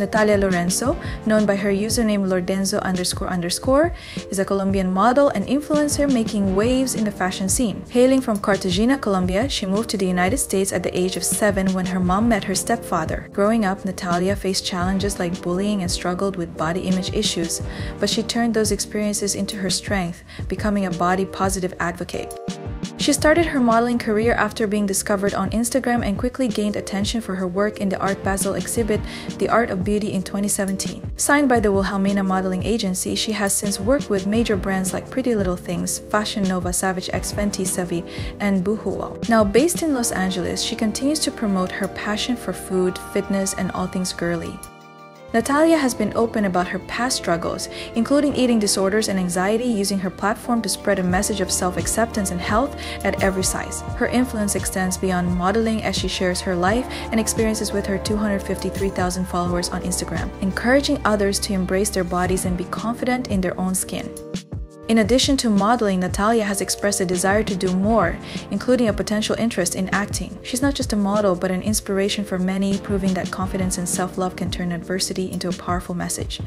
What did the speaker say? Natalia Lorenzo, known by her username Lorenzo__, is a Colombian model and influencer making waves in the fashion scene. Hailing from Cartagena, Colombia, she moved to the United States at the age of 7 when her mom met her stepfather. Growing up, Natalia faced challenges like bullying and struggled with body image issues, but she turned those experiences into her strength, becoming a body-positive advocate. She started her modeling career after being discovered on Instagram and quickly gained attention for her work in the Art Basel exhibit, The Art of Beauty in 2017. Signed by the Wilhelmina Modeling Agency, she has since worked with major brands like Pretty Little Things, Fashion Nova, Savage X, Fenty Savi, and Boohoo. Now based in Los Angeles, she continues to promote her passion for food, fitness, and all things girly. Natalia has been open about her past struggles, including eating disorders and anxiety, using her platform to spread a message of self-acceptance and health at every size. Her influence extends beyond modeling as she shares her life and experiences with her 253,000 followers on Instagram, encouraging others to embrace their bodies and be confident in their own skin. In addition to modeling, Natalia has expressed a desire to do more, including a potential interest in acting. She's not just a model, but an inspiration for many, proving that confidence and self-love can turn adversity into a powerful message.